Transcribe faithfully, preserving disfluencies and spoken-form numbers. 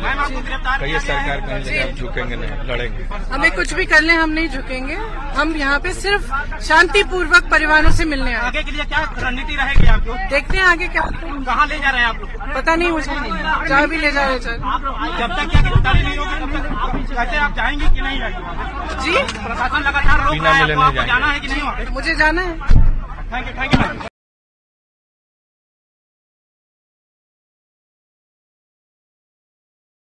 कहिए सरकार कहेंगे हम झुकेंगे नहीं, लड़ेंगे, हमें कुछ भी कर लें हम नहीं झुकेंगे। हम यहाँ पे सिर्फ शांतिपूर्वक परिवारों से मिलने आए। आगे के लिए क्या रणनीति रहेगी आपको? देखते हैं आगे क्या, कहाँ ले जा रहे हैं आप लोग, पता नहीं मुझे, जहाँ भी ले जा रहे हैं। जब तक क्या गिरफ्तारी नहीं होगी तब तक कहते आप जाएंगे कि नहीं जाएंगे? जी प्रशासन लगातार रोक रहा है, जाना है कि नहीं? मुझे जाना है। Thank you thank you.